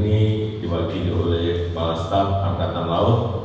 ini diwakili oleh Kepala Staf Angkatan Laut